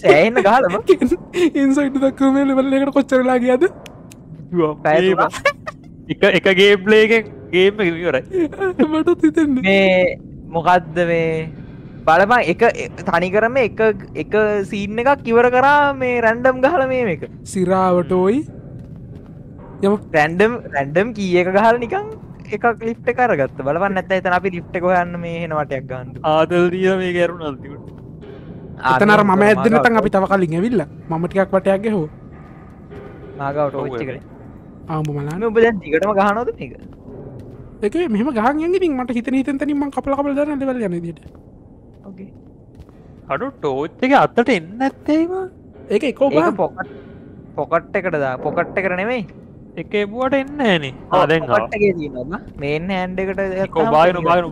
සෑහෙන්න ගහලා බං ඉන්සයිට් එකක් ක්‍රමයේ ලෙවල් එකකට කොච්චර වෙලා ගියද එක එක ගේම් ප්ලේ එකේ ගේම් එක ඉවරයි මට හිතෙන්නේ මේ මොකද්ද මේ බලපන් එක තනි කරම එක එක සීන් එකක් ඉවර කරා මේ රෑන්ඩම් ගහලා මේ මේක සිරාවට ඔයි යම රෑන්ඩම් කී එක ගහලා නිකන් එකක් ලිෆ්ට් එක අරගත්ත බලපන් නැත්නම් එතන අපි ලිෆ්ට් එක හොයන්න මේ හේන වටයක් ගහන්න ආදල්දියා මේක ඇරුණාද ටිකට අතනර මම ඇද්දේ නැතන් අපි තව කලින් ඇවිල්ලා මම ටිකක් වටයක් ගහුවා මාගාවට ඔච්චි කරේ ආ උඹ මලන්නේ උඹ දැන් ටිකටම ගහනවද මේක ඒකේ මෙහෙම ගහන් යන්නේ ඉතින් මට හිතෙන හිතෙන් තනින් මං කපලා කපලා දාන ලෙවල් යන විදියට ඔකේ අර ටෝච් එක අතට එන්නේ නැත්තේයි මා ඒක එකෝ බා පොකට් එකට දා පොකට් එකට නෙමෙයි එකේ බුවට එන්නේ නැහනේ ආ දැන් ආ පොකට් එකේ තියෙනවා මේන් හෑන්ඩ් එකට එකෝ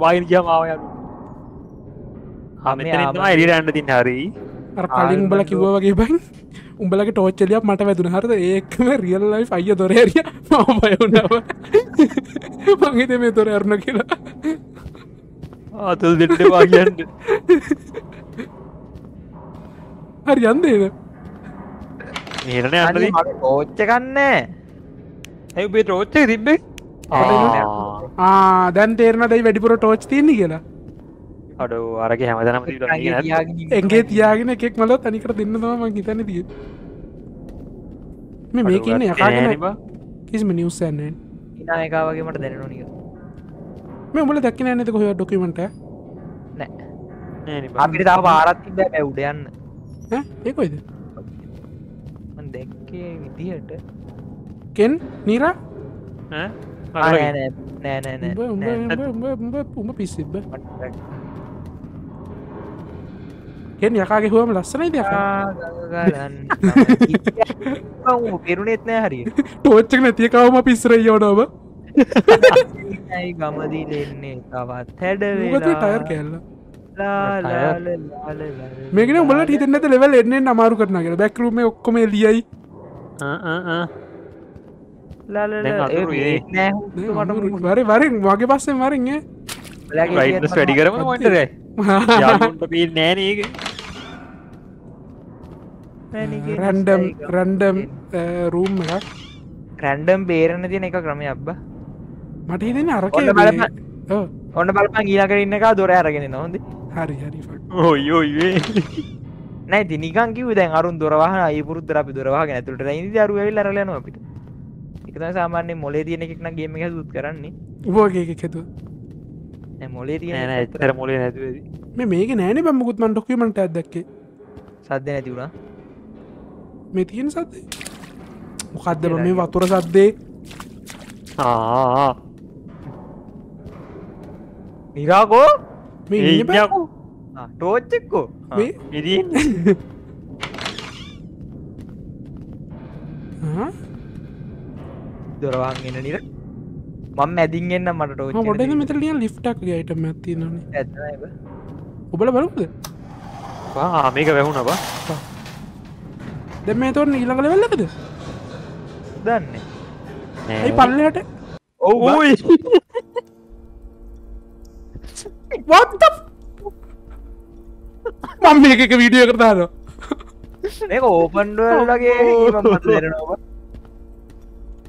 බාගෙන ගියාම ආවා යාළුවා කලින් උඹල කිව්ව වගේ බං උඹලගේ ටෝච්චලියක් මට වැදුන හරිද ඒකම රියල් ලයිෆ් අයිය දොර ඇරියා මම බය වුණා මං හිතේ මේ දොර ඇරුණා කියලා ආතල් දෙට්ටේ වාගේ යන්න හරි යන්නේ නේද මෙහෙරනේ යන්නද මගේ ටෝච් එකක් නැහැ ඇයි උඹේ ටෝච් එක තිබ්බේ ආ දැන් තේරෙනවද ඒ වැඩිපුර ටෝච් තියෙන්නේ කියලා අඩෝ අරගේ හැමදාම තිබුණා එංගේ තියාගෙන එකෙක් මල තනිකර දෙන්න තමයි මම හිතන්නේ තිය මේ මේකේ ඉන්නේ යකාගෙන නේ කිසිම නිවුස් එකක් නැහැ ඉනා එකා වගේ මට දැනෙනවා නිකන් මම උඹලා දැක්කේ නැහැ නේද කොහේ ડોකියුමන්ට් එක නැහැ නේ නේ අපිට තාම පාරක් තිබ්බා බෑ උඩ යන්න ඈ ඒ කොයිද මම දැක්කේ විදියට කෙන් නීරා ඈ නෑ නෑ නෑ නෑ නෑ උඹ පිස්සෙබ්බ යකාගේ හුවම ලස්සනයි පෙරුණෙත්නෑ හරි ටෝච්චක නැතිය කවම පිස්රයි යෝනව ගමදී දෙන්නේ තවත් හැඩටර් කෙල්ල මේකන උඹලට හිතන්න ඇත ලෙවල් එන්නේ අමාරු කරන කියෙන බැක්රුම ඔක්කොම ලියයි වරෙන් වගේ පස්සෙන් වරින්ය වැඩි කරම මොටරයි නෑනක රැන්ඩම් රූම් රැන්ඩම් බේරණ තියන එක ක්‍රමය අබ්බ මට හිතන අර ඔන්න බලපන් ගීලාකට ඉන්න එක දොර අරගෙන නොද හරි හරි නෑ දිනිකන් කිව දැන් අරුන් දොරවාහ අයපුරුද්දර අපි දොරවාගෙන ඇතුළට ඉදි අරු ඇවිල්ලා අරලා යනවා අපිට ඒක තමයි සාමාන්‍ය මොලේ තියෙන එකෙක් නම් ගේම් එක හදුත් කරන්නේ උවගේ එකෙක් හදුවා නෑ මොලේ තියෙන නෑ ඇත්තට මොලේ නැතුවේදී මේ මේක නෑනේ බම් මොකුත් මන් ડોකියුමන්ට් එකක් දැක්කේ සද්ද නැති වුණා මේ තියෙන සද්ද මොකද්ද බම් මේ වතුර සද්දේ ආ නිරාගෝ මේ ඉන්නේ බෑ ආ ටෝච් එක්කෝ මේ ඉදී හා දොරවාන් එන නිරා මම මැදින් එන්න මට ටෝච් එක පොඩ්ඩක් මෙතන ලියන ලිෆ්ට් එකක් ගිය අයිටම් එකක් තියෙනවනේ ඇත්තයි බ ඔබලා බලමුද ආ මේක වැහුණා බා දැන් මේ තෝරන ඊළඟ ලෙවල් එකද දන්නේ නෑ ඒ පල්ලෙහාට ඔව් ඔයි what the මම මේක එක වීඩියෝ එකකට දානවා මේක ඕපන් වර්ල්ඩ් වගේ මම මට දැනෙනවා බා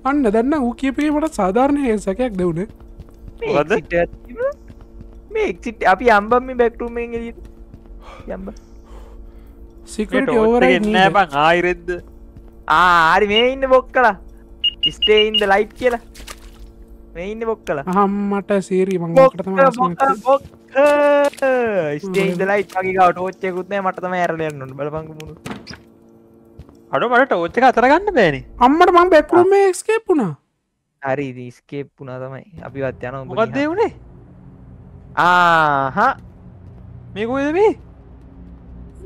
අන්න දැන්න ඌ කියපේ මට සාධාරණ හේසකයක් දෙවුනේ මොකද්ද මේ එක්සිට් අපි යම්බම් මේ බෑක් රූම් එකෙන් එළියට යම්බ සිකියුරිටි ඕවර්රයිඩ් නෑ බං ආයෙද්ද ආ හරි මේ ඉන්නේ බොක්කලා ස්ටේ ඉන් ද ලයිට් කියලා මේ ඉන්නේ බොක්කලා අම්මට සීරි මං ඔකට තමයි බොක්ක ස්ටේ ඉන් ද ලයිට් වගේ ගාව ටෝච් එකකුත් නෑ මට තමයි ඇරලා යන්න ඕන බලපංකෝ මොනවද අඩ මට ටෝච් එක අතර ගන්න බෑනේ අම්මට මම බෑක් රූම් එකේ ස්කේප් වුණා හරි ඉතින් ස්කේප් වුණා තමයි අපිවත් යනවා මොකක්ද ඒ උනේ ආහා මේ කොහෙද මේ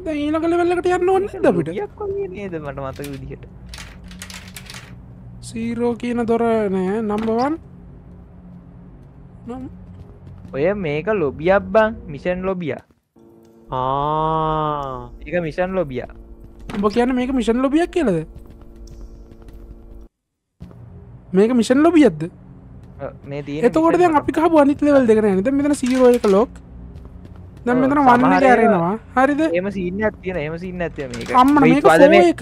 දැන් ඊළඟ ලෙවල් එකට යන්න ඕනේ නේද අපිට ටිකක් වගේ නේද මට මතක විදිහට 0 කියන දොර නෑ නම්බර් 1 ඔය මේක ලොබියක් බං මිෂන් ලොබිය ආ ඒක මිෂන් ලොබිය උඹ කියන මේක මිෂන් ලොබියක් කියලාද මේක මිෂන් ලොබියක්ද මේ තියෙන්නේ එතකොට දැන් අපි ගහපු අනිත් ලෙවල් දෙක නේද මෙතන 0 එක ලොක් දැන් මෙතන 1 එකේ ඇරිනවා හරිද එහෙම සීන් එකක් තියෙන එහෙම සීන් එකක් තියෙන මේක අම්මා මේක මේක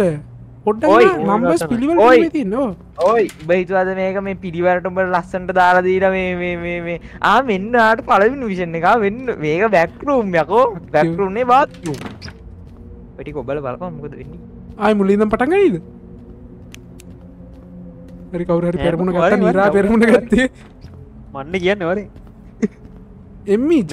පොඩ්ඩක් නම්බර්ස් පිළිවෙල නෙමෙයි තියෙන්නේ ඕ ඔයි ඔබ හිතුවාද මේක මේ පිළිවෙලට උඹ ලස්සනට දාලා දීලා මේ ආ මෙන්න ආට පළවෙනි විෂන් එක ආ වෙන්න මේක බෑක් රූම් යකෝ බෑක් රූම් නේ බාත් රූම් ඔය ටික ඔබලා බලපන් මොකද වෙන්නේ ආයි මුලින්ම පටන් ගන්නේද හරි කවුරු හරි පෙරමුණ ගත්තා නිරා පෙරමුණ ගත්තේ මන්නේ කියන්නේ වරේ එම්මී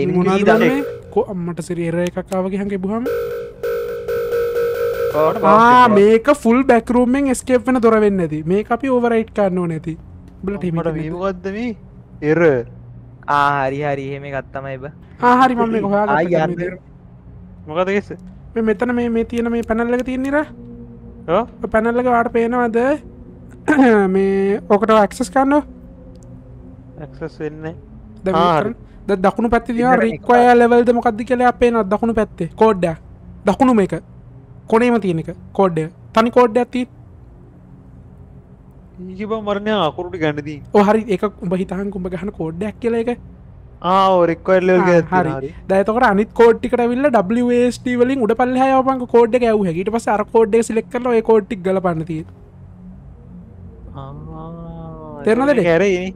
එම්මී දානේ කො අම්මට සිරි එරර් එකක් ආව ගියන් ගෙබුවාම ආ මේක ෆුල් බෑක් රූම් එකෙන් එස්කේප් වෙන දොර වෙන්නේ නැති මේක අපි ඕවර්රයිට් කරන්න ඕනේ ඇති උඹලා ටීම් එකට මේ මොකද්ද මේ එරර් ආ හරි හරි එහෙම එකක් තමයි බ ආ හරි මම මේක හොයාගත්තා මොකද කිස්ස මේ මෙතන මේ මේ තියෙන මේ පැනල් එක තියෙන නිරා ඔව් පැනල් එක වාට පේනවද මේ ඔකට ඇක්සස් කරනවා ඇක්සස් වෙන්නේ දැන් දැන් දකුණු පැත්තේ තියෙනවා රික්වයර් ලෙවල් ද මොකක්ද කියලා අපේ නත් දකුණු පැත්තේ කෝඩ් එක දකුණු මේක කොනේම තියෙන එක කෝඩ් එක තනි කෝඩ් එකක් තියෙන්නේ ඊජිබා මරණය අකුරු ටික ගන්න දී ඔව් හරි ඒක උඹ හිතහන් උඹ ගන්න කෝඩ් එකක් කියලා ඒක ආ ඔව් රික්වයර් ලෙවල් ගහත් තියෙනවා හරි දැන් එතකොට අනිත් කෝඩ් ටිකට ඇවිල්ලා WASD වලින් උඩ පල්ලෙහා යවපන්කො කෝඩ් එක ඇව්ව හැකි ඊට පස්සේ අර කෝඩ් එක සිලෙක්ට් කරලා ඔය කෝඩ් ටික ගලපන්න තියෙන්නේ ආ තේරෙනවද ඒක හරියි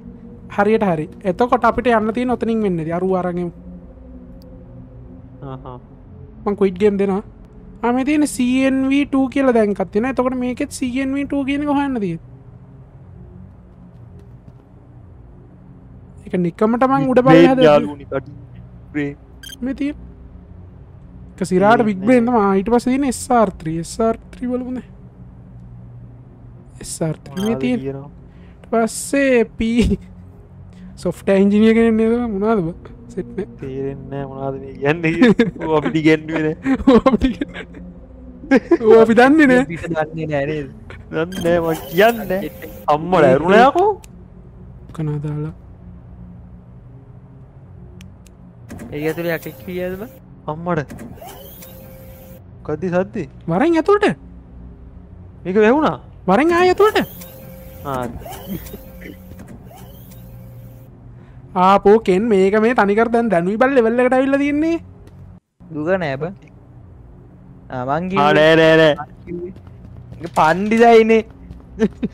හරියට හරි. එතකොට අපිට යන්න තියෙන ඔතනින් වෙන්නේ. අරුව අරන් එමු. ආහා. මං ක්විට් ගේම් දෙනවා. ආ මේ තියෙන CNV2 කියලා දැන් එකක් තියෙනවා. එතකොට මේකෙත් CNV2 කියන එක හොයන්න තියෙන්නේ. ඒක නිකමට මං උඩ බලලා හදලා. මේ තියෙන. කසිරාට big brain තමයි. ඊට පස්සේ තියෙන SR3. SR3 බලමුනේ. SR3 මේ තියෙන. ඊට පස්සේ P සොෆ්ට් එන්ජිනියර් කෙනෙක් නේද මොනවද බ සෙට් නේ තේරෙන්නේ නැහැ මොනවද මේ කියන්නේ ඔය අපිට ඉගෙනුවේ නේ ඔය අපි දන්නේ නේ දන්නේ නැහැ නේද දන්නේ නැහැ මම කියන්නේ අම්මලා ඇරුණා යකෝ කනවා දාලා ඒක ඇතුලේ යකෙක් කියලාද බ අම්මට මොකද්ද සද්දේ වරෙන් ඇතුලට මේක වැහුණා වරෙන් ආය ඇතුලට ආ ආපෝ කෙන් මේක මේ තනිකර දැන් දැනුයි බල ලෙවල් එකට අවිල්ල තියෙන්නේ දුක නෑ බ ආ මං කිව්වා නෑ නෑ නෑ ඒක පණ්ඩිතයිනේ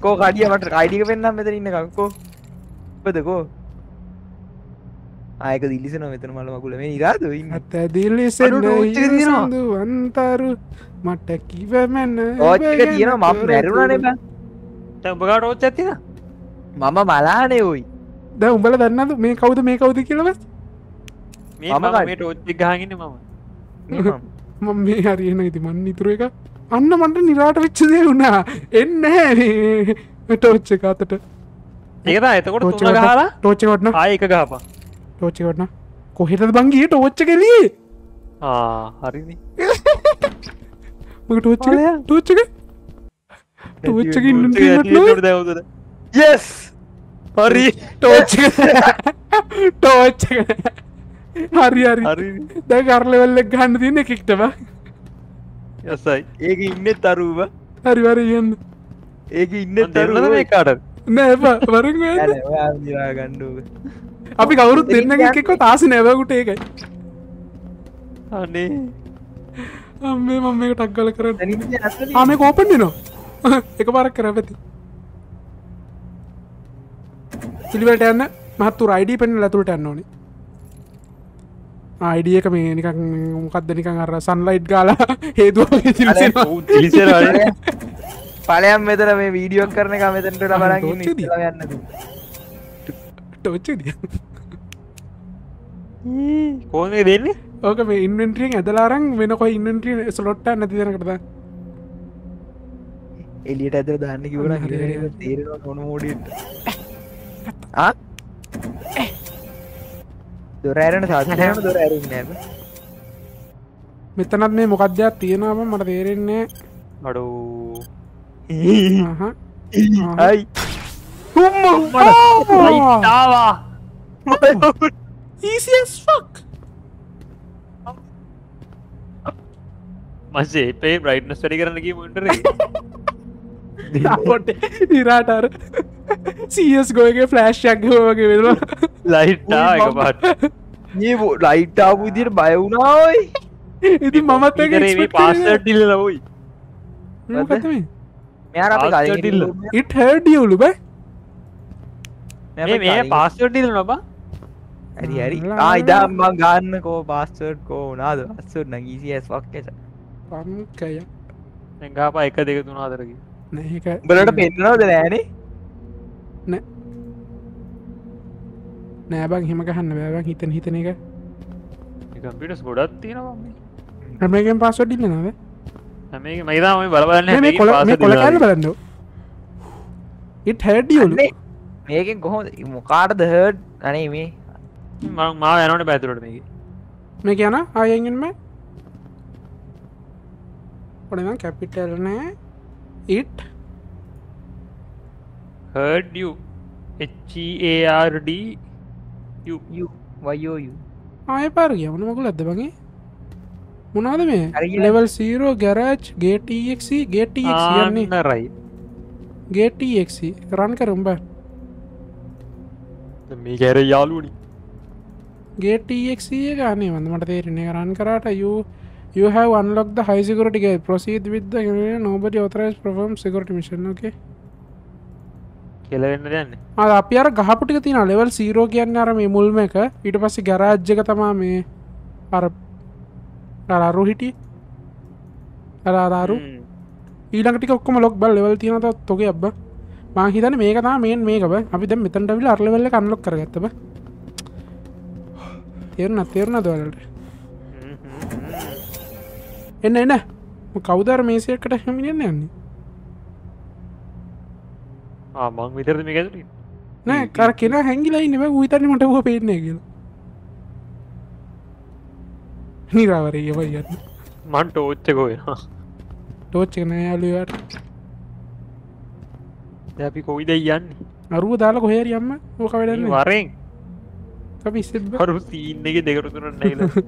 කෝ කඩිය මට කයිඩික වෙන්නම් මෙතන ඉන්න කක්කෝ ඔබද කෝ ආයක දිලිසෙනවා මෙතන මල මගුල මේ ඉරාද ඉන්න අත දිලිසෙන්නේ ඉන්දු අන්තරු මට කිව මන ඔච්චර තියෙනවා මම මැරුණානේ බං දැන් ඔබ ගාට ඔච්චර තියෙනවා මම මලානේ උයි දැන් උඹලා දන්නවද මේ කවුද කියලා මේ මම ටෝච් එක ගහගෙන ඉන්නේ මම මේ හරි එන ඉතින් මන් නිතර එක අන්න මන්ට නිරාට වෙච්ච දේ වුණා එන්නේ නැහැ මේ ටෝච් එක අතට ඒක තමයි එතකොට තුන ගහලා ටෝච් එක වටන ආයෙ එක ගහපන් ටෝච් එක වටන කොහෙටද බං ගියේ ටෝච් එක එළියේ ආ හරිනේ මගේ ටෝච් එක ඉන්න තියෙනවා yes හරි ටෝච් ටෝච් හරි හරි හරි දැන් කර ලෙවල් එක ගන්න තියෙන එකෙක්ට බා යසයි ඒක ඉන්නේ තරුව හරි හරි යන්න ඒක ඉන්නේ තරුව නේද කාටද නෑ බා වරෙන් වෙන්නේ නෑ ඔයා දිලා ගන්න ඕක අපි කවුරුත් දෙන්නගෙක් එක්කවත් ආසි නෑ වගුට ඒකයි අනේ අම්මේ මම මේක ටක් ගාලා කරන්නේ ආ මේක ඕපන් වෙනවා එකපාරක් කරපැති සිලිවලට යන්න මහත්තුර ID පෙන්නලා ඇතුළට යන්න ඕනේ. ආ ID එක මේ නිකන් මොකක්ද නිකන් අර සන්ලයිට් ගාලා හේදුවා වගේ දිලිසෙනවා. දිලිසෙනවා නේ. ඵලයන් මෙතන මේ වීඩියෝ එක කරන එක මෙතනට බලන් ඉන්නේ ඉස්සලා යන්න දුන්න. ටෝචුදිය. කොහොමද දෙන්නේ? ඕක මේ ඉන්වෙන්ටරි එකෙන් ඇදලා අරන් වෙන කොයි ඉන්වෙන්ටරි ස්ලොට් එකක් නැති දෙනකට දාන්න. එළියට ඇදලා දාන්න කිව්වනම් හිරේ තේරෙනවා මොන මොඩියෙන්ද? ආ දොර ඇරෙන්න සාදර යන දොර ඇරින්නේ නෑ මෙතනත් මේ මොකක්ද යක් තියෙනවා මම මට තේරෙන්නේ අඩෝ ආහ අයි උම්මා ලයිටාවා easy as fuck මස්සේ පේ බ්‍රයිට්නස් වැඩි කරන්න ගියම ඉන්ටරේ CS going flash check light light it hurt you password password easy as fuck नहीं का ब्लड पेन ना दे यानी ने ने बाग हिम का हन बाग हितन हितने का कंप्यूटर्स गोडत तीना मम्मी हमें गेम पासवर्ड दिले ना हमें मैदा हमें बराबर नहीं मैं कोला कान बलन दो इट हर्ट यू මේකෙන් කොහොමද මොකාටද හර්ට් අනේ මේ මම මාව යනෝනේ බයතුරට මේක මේක යනා ආයෙත් එන්න මේ ඔනේ මං කැපිටල් නේ It hurt you. HEARD U U YOU. I par gaya. Mone magul adda bange. Monada me. Level 0 garage gate exe yanne. Ah, right. Gate exe run karum ba. Me gare yalu ni. Gate exe eka ane manda mata therenne run karata you. You have unlocked the high security gate. Proceed with the nobody authorized perform security mission. Okay. කෙලෙන්න දෙන්නේ. ආ අපි අර ගහපු ටික තියෙනවා level 0 කියන්නේ අර මේ මුල්ම එක. ඊට පස්සේ ගරාජ් එක තමයි මේ අර අරු හිටියේ. අර ඊළඟ ටික ඔක්කොම ලොක් බල level තියෙනවා තත් ඔගේ අබ්බා. මම හිතන්නේ මේක තමයි main මේක බ. අපි දැන් මෙතනට අවිලා අර level එක unlock කරගත්තා බ. තේරුණාද ඔයාලට? එන්න කවුද අර මේසයකට හැමිනෙන්න යන්නේ ආ මං විතරද මේක ඇතුලේ නෑ කර කෙනා හැංගිලා ඉන්නේ බෑ ඌ හිතන්නේ මට ඌව පේන්නේ කියලා නිරාවරේ යවයි යන්න මං ටෝච් එක හොයනවා ටෝච් එක නෑ යාළුවාට දැන් අපි කොයිද යන්නේ අරුව දාලා කොහේ හරි යන්න ඕක වැඩන්නේ වරෙන් අපි ඉස්සෙබ්බ අරුව සීන් එකේ දෙකට තුනක් නැගිලා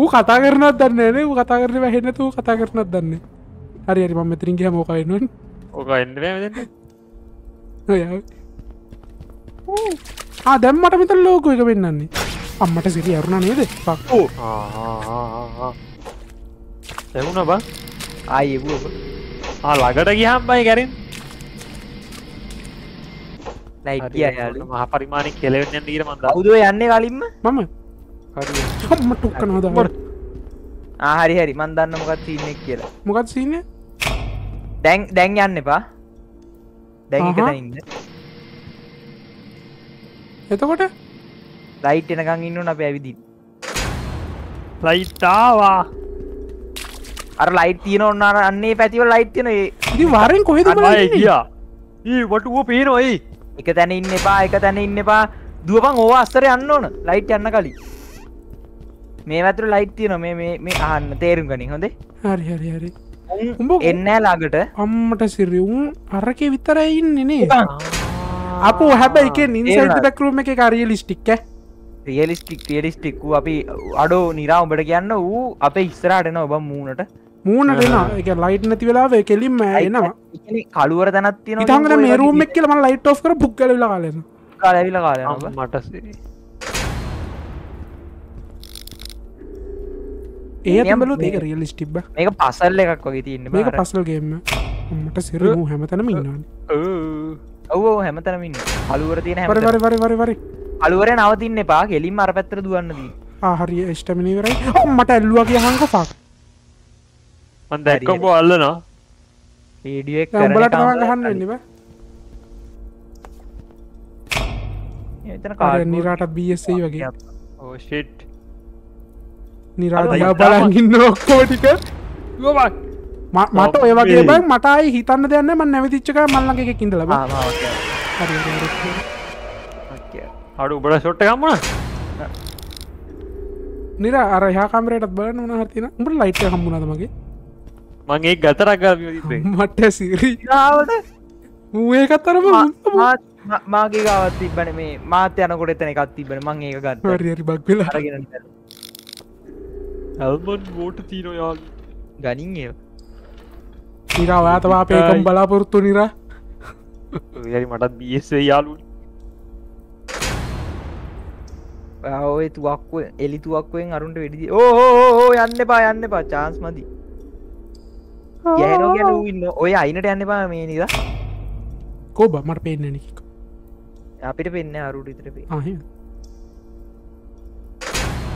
ඌ කතා කරනවත් දන්නේ නැහැ ඌ කතා කරන්නේ බෑ හෙන්න තෝ කතා කරනවත් දන්නේ හරි හරි මම මෙතනින් ගියාම ඕක වෙනවනේ ඕක වෙන්න බෑ මෙතන ඔය ආ දැන් මට මෙතන ලෝගෝ එක වෙන්නන්නේ අම්මට සිරි අරුණා නේද ෆක් ඕ ආ එවුණා බා ආයි එවුව ආ ළඟට ගියාම බයි කරින් ලයිට් ගියා යාළුවා මහා පරිමාණේ කෙලෙවෙන්න යන්න කියලා මම දවුද යන්නේ කලින්ම මම හරි අම්ම ටොක්කනවා දාන්න ආ හරි හරි මන් දන්න මොකක්ද සීන් එක කියලා මොකක්ද සීන් එක දැන් යන්න එපා දැන් එක දැන් ඉන්න එතකොට ලයිට් එනකන් ඉන්න ඕන අපි ඇවිදින් ලයිට් ආවා අර ලයිට් තියෙන ඕන අර අන්නේ පැති වල ලයිට් තියෙන ඒ ඉතින් වරෙන් කොහෙද බලන්නේ ආයේ ගියා ඊ වටුව පේනවා ඒ එක තැන ඉන්න එපා දුවපන් ඕවා අස්තර යන්න ඕන ලයිට් යන්න කලින් මේ වතුර ලයිට් තියෙනවා මේ අහන්න තේරුම් ගනින් හොඳේ හරි උඹ එන්නේ ළඟට අම්මට සිරි උන් අරකේ විතරයි ඉන්නේ නේ අපෝ හැබැයි කේ ඉන්සයිඩ් ද බැක් රූම් එකේ කා රියලිස්ටික් ඈ රියලිස්ටික් ඌ අපි අඩෝ නිරා උඹට කියන්න ඌ අපේ ඉස්සරහට එනවා ඔබ මූණට එනවා ඒ කියන්නේ ලයිට් නැති වෙලාවෙ කෙලින්ම එනවා ඒ කියන්නේ කළුවර තනක් තියෙනවා ඉතින් හංගන මේ රූම් එක කියලා මම ලයිට් ඔෆ් කරා බුක් ගාලවිලා කාලා යනවා මට සිරි ඒ බැලුවොත් ඒක රියලිස්ටික් බා මේක පසල් එකක් වගේ තියෙන බා මේක පසල් ගේම් මට සිරු මූ හැමතැනම ඉන්නවනේ ඔව් හැමතැනම ඉන්නවා කලුවර තියෙන හැමතැනම වරි කලුවරේ නවතින්න එපා ගෙලින්ම අර පැත්තට දුවන්න දී ආ හරි ස්ටැමිනා ඉවරයි මට ඇල්ලුවා කියහංක ෆක් මන් දැක්ක උඹ අල්ලනවා වීඩියෝ එක කරලා උඹලට නම ගහන්න වෙන්නේ බා එතන කාර් නිරාට BSA වගේ ඕ ෂිට් නිරාදියා බලන් ඉන්න ඔක්කොම ටික ගෝ බා මට ඔය වගේ බං මට ආයි හිතන්න දෙයක් නැහැ මම නැවිදිච්ච ගමන් මල් ළඟ එකෙක් ඉඳලා බා හරි ඔක්කේ හඩ උබර ෂොට් එකක් හම්බුණා නිරා අර එහා කැමරේටත් බලන්න උනා හරි තියෙනවා උඹට ලයිට් එක හම්බුණාද මගේ මං ඒක ගතරක් ගාව විදිහේ මට සිරියාවට මූ ඒකත් අරම මාගේ ගාවත් තිබ්බනේ මේ මාත් යනකොට එතන එකක් තිබ්බනේ මං ඒක ගත්තා හරි බග් වෙලා අරගෙන ඉඳලා Almond water tino yaal. Ganin ewa. नीरा आया तो वहाँ पे एकम बलापुर तो नीरा यारी मटा बीएस से यालू आओ ये तू आपको एली तू आपको एक आरुण टेडी दी ओ यान्ने पा चांस मधी ये नो क्या लूँ इन्नो ओ यार इन्हें यान्ने पा मैं नीरा को बा मर पे इन्हें निकी आप इधर पे इन्हें आरुण इधर पे हाँ है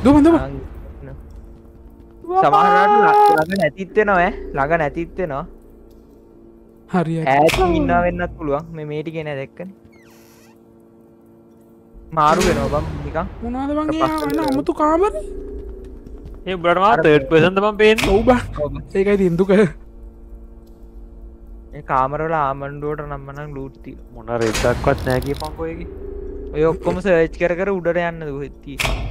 दो बंदो සමහරවිට ළඟ නැතිත් වෙනවා ඈ ළඟ නැතිත් වෙනවා හරියට ඈතින් ඉන්නවා වෙන්නත් පුළුවන් මේ මේ ටිකේ නෑ දැක්කනේ මාරු වෙනවා බං නිකන් මොනවද බං ඒ අන අමුතු කාමරේ ඒ උඹලට මා 3rd person තමයි පේන්නේ ඔව් බං ඒකයි දින්දුක ඒ කාමර වල ආමණ්ඩුවට නම් මනම් ලූට් තියෙන මොන රෙද්දක්වත් නෑ කියපන්කෝ ඒකේ ඔය ඔක්කොම සර්ච් කර කර උඩට යන්නද කොහෙද තියෙන්නේ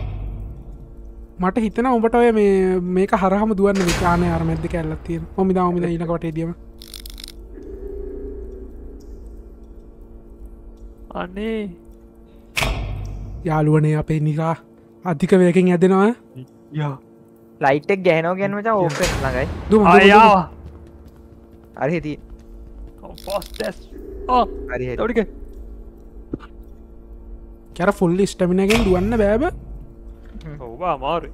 මට හිතෙනවා උඹට ඔය මේ මේක හරහම දුවන්න විචානේ අර මැද්ද කැල්ලක් තියෙන. ඔමිදා ඊළඟ වටේදීම. අනේ යාළුවනේ අපේ නිරා අධික වේගෙන් ඇදෙනවා. යා. ලයිට් එක ගහනවා කියන්නේ මචං ඕපෙන් ළඟයි. ආයා. හරි හිටියේ. කොම්පොස්ටස්. ආ හරි හිටියේ. ඔඩික. කර ෆුල් ස්ටැමිනා ගෙන් දුවන්න බෑබ. ඔබා මාරු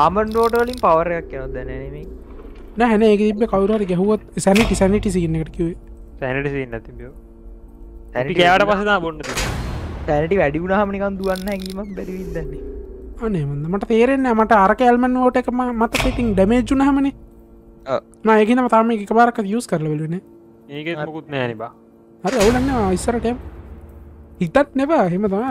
ආමන් රෝඩ් වලින් පවර් එකක් යනවා දැන නෙමෙයි නෑ නෑ ඒක තිබ්බේ කවුරු හරි ගැහුවත් සැනිටි සීන් එකට කිව්වේ සැනිටි සීන් නැති බියෝ සැනිටි ගෑවට පස්සේ තමයි බොන්න තියෙන්නේ සැනිටි වැඩි වුණාම නිකන් දුවන්න හැංගීමක් බැරි වින්දන්නේ අනේ මන්ද මට තේරෙන්නේ නෑ මට අර කැල්මන් වෝට් එක මතක ඉතින් ඩැමේජ් වුණාමනේ ඔව් නෑ ඒකින්ම තාම මේක එකපාරක් අද යූස් කරලා බලුවනේ මේකෙත් මොකුත් නෑනේ බා හරි අවුලක් නෑ ඉස්සරට යමු හිතත් නේ බා එහෙම තමයි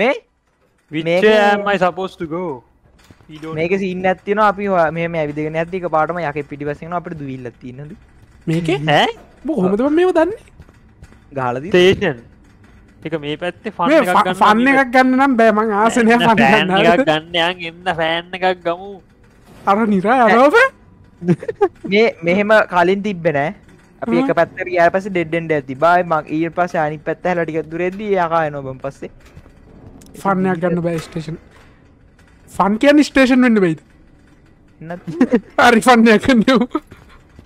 මේ which am I supposed to go we don't මේකේ සීන් එකක් තියෙනවා අපි මෙහෙම ඇවිදගෙන යද්දි එකපාරටම යකේ පිටිපස්සෙන් යනවා අපිට දුවිල්ලක් තියෙනවලු මේකේ ඈ ඔබ කොහොමද මම මේව දන්නේ ගහලා දී ස්ටේෂන් එක මේ පැත්තේ ෆන් එකක් ගන්න ෆන් එකක් ගන්න නම් බෑ මං ආසෙ නෑ ෆන් එකක් ගන්න යන් එන්න ෆෑන් එකක් ගමු අර නිරා අරෝප මේ මෙහෙම කලින් තිබ්බේ නෑ අපි එක පැත්තට ගියාට පස්සේ ඩෙඩ් එන්ඩ් එකක් තිබ්බා මං ඊට පස්සේ අනිත් පැත්ත හැලා ටිකක් දුරෙද්දී යකා එනවා බම් පස්සේ ෆන් එකක් ගන්න බෑ ස්ටේෂන් ෆන් කියන්නේ ස්ටේෂන් වෙන්න බෑද නැත් හරි ෆන් එකක් ගන්න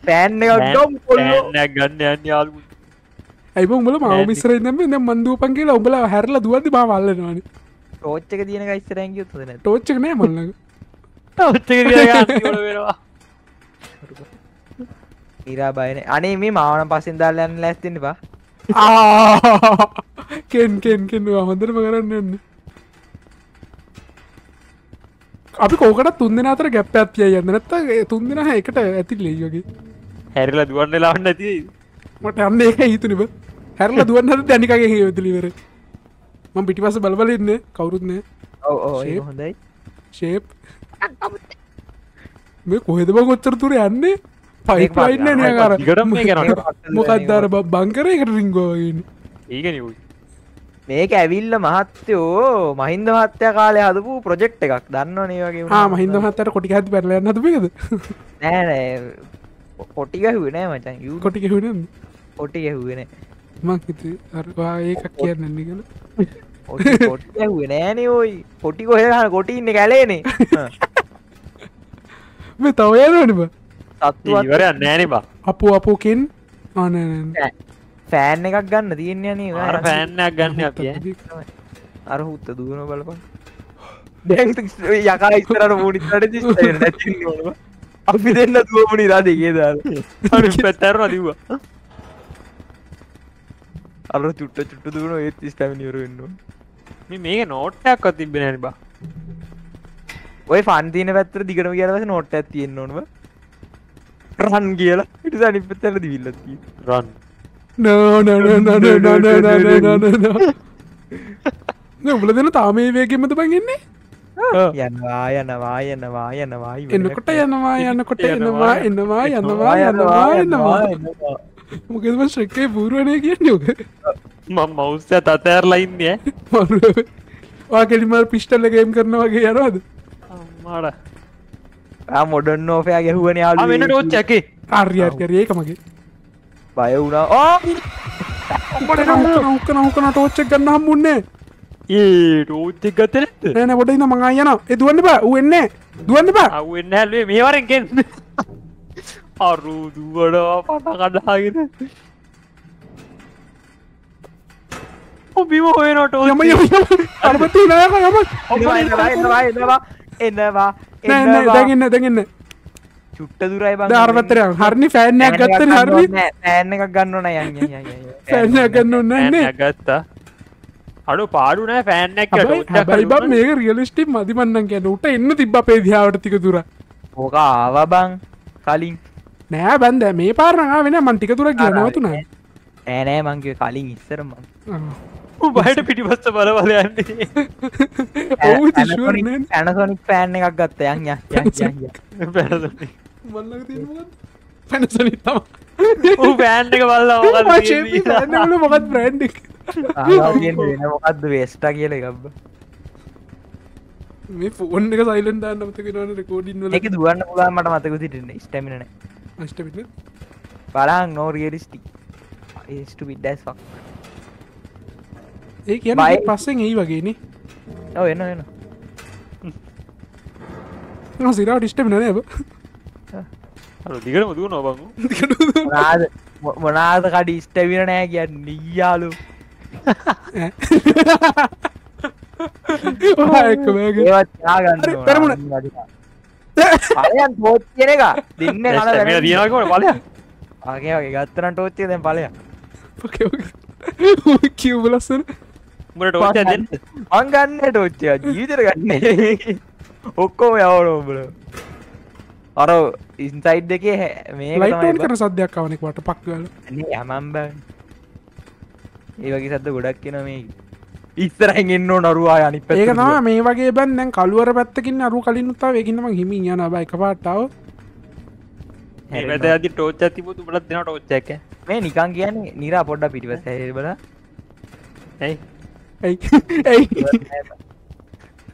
ෆෑන් එකක් ගොම් කොල්ලෝ ෆෑන් එකක් ගන්න යන්නේ යාළුවෝ අයි බං උඹලා මාව ඉස්සරහින් දැම්මේ දැන් මන් දුවපන් කියලා උඹලා හැරලා දුවද්දි මාව අල්ලනවානේ ටෝච් එක දින එක ඉස්සරහින් ගියොත් හොඳ නැහැ ටෝච් එක නෑ මල්ලඟ ටෝච් එක දින එක යන්න වෙනවා ඊරා බයනේ අනේ මේ මාව නම් පස්සෙන් දාලා යන්න ලෑස්තින්න බා කෙන් කෙන් කෙන් හොඳටම කරන්න යන්නේ අපි කෝකටත් තුන් දෙනා අතර ගැප් එකක් තියයි යන්නේ නැත්තම් තුන් දෙනා එකට ඇතිලෙයි වගේ හැරිලා දුවන්න වෙලාවක් නැති මට යන්නේ ඒකයි හිතුනේ බ හැරිලා දුවන්න හද දැනිකගේ හේවතුල ඉවරයි මම පිටිපස්ස බල බල ඉන්නේ කවුරුත් නෑ ඔව් ඔව් ඒක හොඳයි ෂේප් මේ කොහෙද බං ඔච්චර දුර යන්නේ පයිප්ලයින් නේ නේද අර ටිකටම මේ කරන්නේ මොකක්ද අර බංකරේකට රින්ගෝ වගේ ඒකනේ උයි මේක ඇවිල්ලා මහත්තයෝ මහින්ද මහත්තයා කාලේ හදපු ප්‍රොජෙක්ට් එකක් දන්නවනේ වගේ ආ මහින්ද මහත්තයාට කොටි ගහද්දි බැලලා යන්න හදපු එකද නෑ නෑ කොටි ගහුවේ නෑ මචං යූ කොටි ගහුවේ නෑ කොටි ගහුවේ නෑ මං හිතුවේ අර වා ඒකක් කියන්නේ නේද කොටි ගහුවේ නෑනේ ඔයි කොටි කොහෙද ගහන කොටි ඉන්නේ කැලේනේ මේ තව යනවනේ බා සත්තු ඉවරයක් නෑනේ බා අපෝ අපෝ කින් ආ නෑ නෑ ෆෑන් එකක් ගන්න තියෙන්නේ නේ අර ෆෑන් එකක් ගන්න අපි අර හුත්ත දුවන බලපන් දැන් යකා ඉස්සරහට මොනිටරට දිස්ස වෙන නැති නෝන අපි දෙන්න දුවමු නිරා දෙකේ දාලා අර පැතරනවා දිව්වා අර චුට්ට චුට්ට දුවන ඒත් ස්ටැමිනා ඉවර වෙන්න ඕන මේ මේක නෝට් එකක්වත් තිබ්බේ නෑනේ බා ඔය ෆන් තියෙන පැත්තට දිගටම ගියාට පස්සේ නෝට් එකක් තියෙන්න ඕන බා රන් කියලා ඊට පස්සේ අනිත් පැත්තට දිවිල්ලක් තියෙනවා රන් No no no no no no no no no no no. No, bloody no. Tamil vegge mein to banginne. ඒ රෝටි ගතේ නෑ නෑ පොඩ ඉන්න මං ආයි යනවා ඒ දුවන්න බා ඌ එන්නේ දුවන්න බා ආ ඌ එන්නේ හැලුවේ මේ වරෙන් ගෙන්න අරු දුවනවා පට කඩාගෙන ඔබ ඉව හොයනට යම යම අර බතු නෑ යම එනවා නෑ දැන් ඉන්න චුට්ට දුරයි බං දැන් අර පැත්තට යන්න හරිනේ ෆෑන් එකක් ගත්තනේ හරිනේ නෑ ෆෑන් එකක් ගන්න ඕන යන් යන් යන් ෆෑන් එකක් ගන්න ඕන නෑ නේ ගත්තා අර පාඩු නෑ ෆෑන් එකක් ගැට හැබැයි බං මේක රියලිස්ටික් මදි මන්නම් කියන්නේ උට එන්න තිබ්බ අපේ දිහාවට ටික දුර. ඕක ආවා බං කලින්. නෑ බං දැන් මේ පාර නම් ආවේ නෑ මන් ටික දුරක් ගියා නවතුණා. නෑ නෑ මං කිව්වේ කලින් ඉස්සර මං. ඌ බයට පිටිපස්ස බලවල යන්නේ. ඌ ඉෂුවර් නෑ. Panasonic ෆෑන් එකක් ගත්තා යන් යන් යන්. Panasonic. මන් ළඟ තියෙන මොකද්ද? Panasonic තමයි. ඌ ෆෑන් එක බලලා ඕකද තියෙන්නේ. ෆෑන් එක මොකක්ද බ්‍රෑන්ඩ් එක? මොනාද කඩ ස්ටවිල නෑ කියන්න නියාලු ඔක්කොම යවන අර ඉන්සයිඩ් එකේ මේ සද්දයක් ආවනේ කොට පක්වල යමම් බෑ ඒ වගේ සද්ද ගොඩක් එනවා මේ ඉස්සරහින් එන්න ඕන අරුවා අනිත් පැත්තට ඒක තමයි මේ වගේ බන් දැන් කළුවර පැත්තකින් අරුව කලින්නුත් ආව ඒකින් නම් හිමින් යනවා බා එකපාරට ආව මේ වැදගත් ටෝච් එකක් තිබුණා උඹලත් දෙනවා ටෝච් එකක් මේ නිකන් කියන්නේ නිරා පොඩ්ඩක් පිටිපස්ස හැරෙන්න බලන්න ඇයි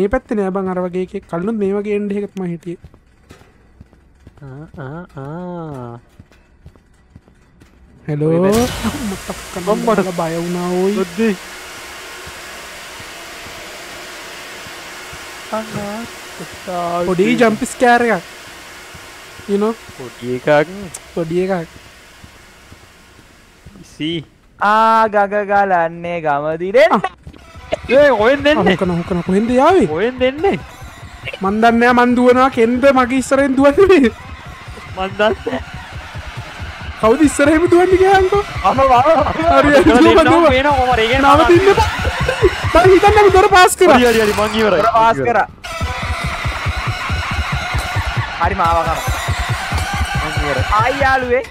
මේ පැත්තේ නෑ බං අර වගේ එකෙක් කලිනුත් මේ වගේ එන්නේ එකක් මම හිටියේ. ආ हेलो नंबर का बायो ना ओए दे आना तो बॉडी जंप स्कैर का यू नो बॉडी का सी आ गा गा गा लाने गामदी रे ए होएन देने कनो होएन दे यावे होएन देने मन दन्ने मन दुवना केंद्र मगे ඉස්සරෙන් දුවන්නේ मन दन्ने කවුද ඉස්සරහම දුවන්නේ කියලා අංකෝ අම වාව හරි නවතින්න හිතන්නේ දොර පාස් කරා හරි හරි මං ඉවරයි දොර පාස් කරා හරි මාව කරා මං ඉවරයි ආයි යාළුවේ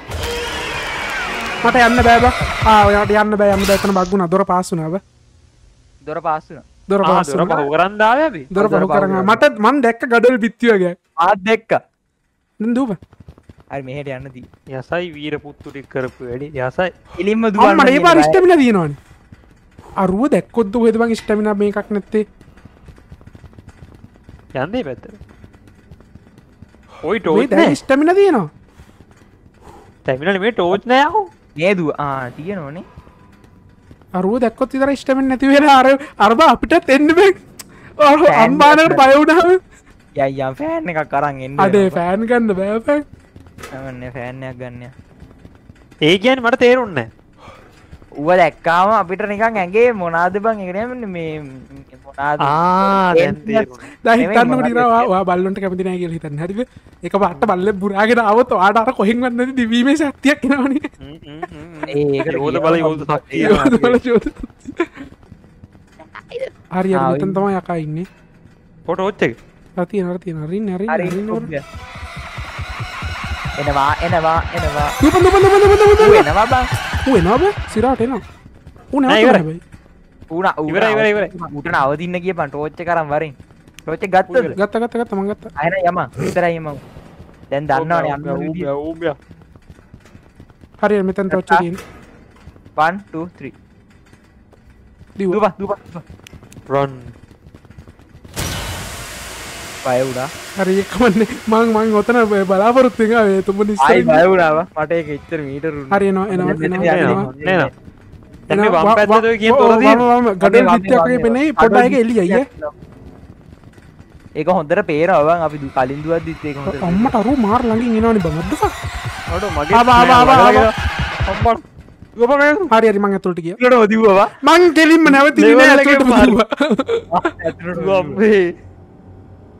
මට යන්න බෑ බා ආ ඔයාට යන්න බෑ යන්න බෑ එතන බග් වුණා දොර පාස් වුණා බා දොර පාස් වුණා දොර පාස් වුණා දොර පහු කරන් දාවේ අපි දොර පහු කරන් මට මං දැක්ක ගඩොල් පිටිය වගේ ආත් දැක්ක දැන් දුව අර මෙහෙට යන්න දී. යසයි වීර පුත්තු ටික කරපු වැඩි. යසයි. එලින්ම දුවන්න. මම මේ පාර ස්ටැමිනා දිනවනේ. අරුව දැක්කොත් දුවේද මං ස්ටැමිනා මේකක් නැත්තේ. යන්නේ පැත්තට. ඔයි ටෝච් නෑ. මේ ස්ටැමිනා දිනනවා. ස්ටැමිනා නෙමෙයි ටෝච් නෑ අහු. නේදුව. ආ තියනෝනේ. අරුව දැක්කොත් විතර ස්ටැමිනා නැති වෙලා අර බා අපිටත් එන්න බෑ. අර අම්මානකට බය වුණාම. යයි යම් ෆෑන් එකක් අරන් එන්න. අද ෆෑන් ගන්න බෑ ෆෑන්. ෆෑන් එකක් ගන්න. ඒ කියන්නේ මට තේරුන්නේ නැහැ. ඌව දැක්කාම අපිට නිකන් ඇඟේ මොනාද බං ඒකට මේ මොනාද දැන් තේරෙනවා හිතන්නකො නිරා ඔයා බල්ලොන්ට කැමති නැහැ කියලා හිතන්න හරිද ඒක වට බල්ලෙක් බුරාගෙන ආවොත් ඔයාට අර කොහෙන්වත් නැති දිවීමේ ශක්තියක් එනවනේ ඒක යෝධ බල යෝධ ශක්තිය යෝධ බල යෝධ හරි හරි මෙතන තමයි අකා ඉන්නේ ෆොටෝ ඔච්ච එක තියෙනවා තියෙනවා හරි ඉන්නේ හරි ඉන්නේ එනවා එනවා බං ඌ එනවා බං සිරාට එනවා ඌ නෑ ඉවරයි ඉවරයි ඌට නවදින්න කියපන් ටෝච් එක අරන් වරින් ටෝච් එක ගත්තද ගත්තා මං ගත්තා අය නෑ යමං විතරයි යමං දැන් දන්නවනේ ඌ ඌ හරි මෙතන ටෝච් එක ඉන්න 1 2 3 දුවා run බය වුණා හරි එකමන්නේ මං ඔතන බලාපොරොත්තු වෙනවා ඒ තුඹ නිස්සයි බය වුණාව මට ඒක ඉච්චර මීටර උන හරි එනවා දැන් මේ වම් පැත්තට ඔය කියන තොර තියෙන ගඩොල් පිටියක් වගේ පෙනේ පොඩ්ඩක් ඒක එළිය අයියා ඒක හොඳට පේනවා බං අපි කලින් දුවක් දිත් ඒක හොඳට අම්මට අරෝ මාර ළඟින් එනවනේ බං අද්දක අඩෝ මගේ අම්මා ගොබ මේ හරි හරි මං ඇතුළට ගියා ඊළඟට දිව්වා මං දෙලින්ම නැවතිලි නෑ ඇතුළට දිව්වා ඇතුළට දුවා අපේ